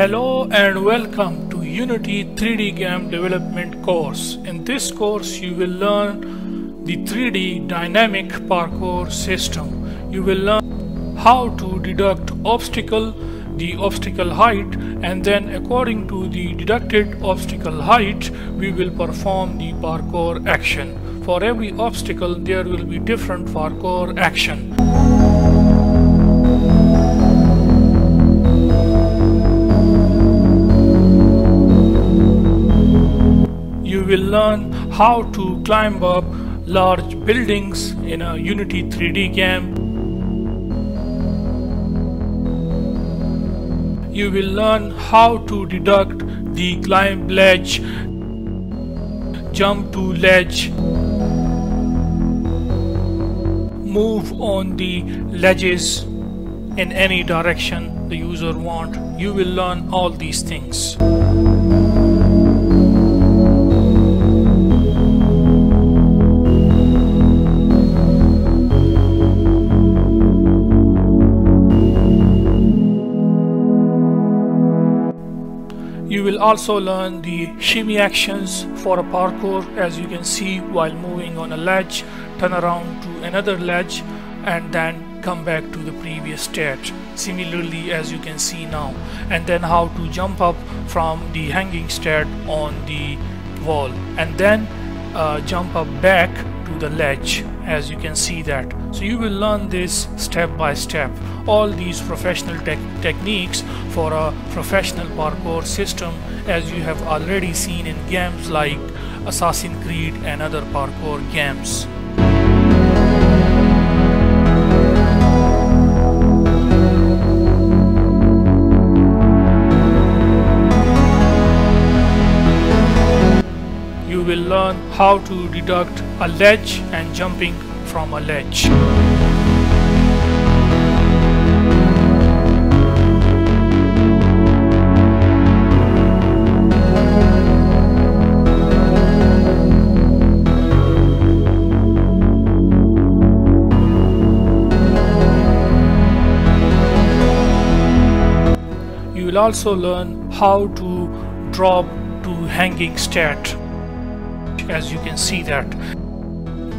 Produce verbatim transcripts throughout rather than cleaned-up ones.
Hello and welcome to Unity three D game development course. In this course you will learn the three D dynamic parkour system. You will learn how to deduct obstacle, the obstacle height, and then according to the deducted obstacle height we will perform the parkour action. For every obstacle there will be different parkour action. We will learn how to climb up large buildings in a Unity three D game. You will learn how to deduct the climb ledge, jump to ledge, move on the ledges in any direction the user wants. You will learn all these things. You will also learn the shimmy actions for a parkour, as you can see, while moving on a ledge, turn around to another ledge and then come back to the previous state, similarly as you can see now, and then how to jump up from the hanging state on the wall and then uh, jump up back to the ledge, as you can see that. So you will learn this step by step, all these professional te techniques for a professional parkour system, as you have already seen in games like Assassin's Creed and other parkour games. You will learn how to deduct a ledge and jumping from a ledge. You will also learn how to drop to hanging state, as you can see that.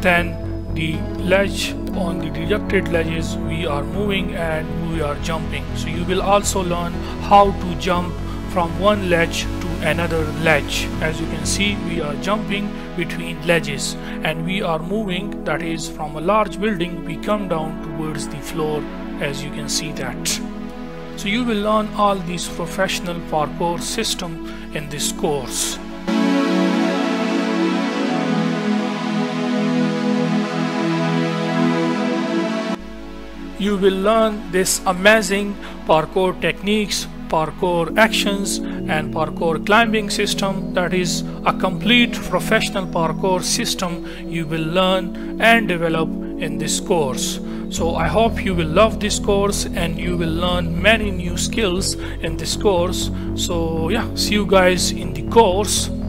Then the ledge, on the deducted ledges we are moving and we are jumping. So you will also learn how to jump from one ledge to another ledge. As you can see, we are jumping between ledges and we are moving, that is, from a large building we come down towards the floor, as you can see that. So you will learn all these professional parkour system in this course. You will learn this amazing parkour techniques, parkour actions and parkour climbing system, that is a complete professional parkour system you will learn and develop in this course. So I hope you will love this course and you will learn many new skills in this course. So yeah, see you guys in the course.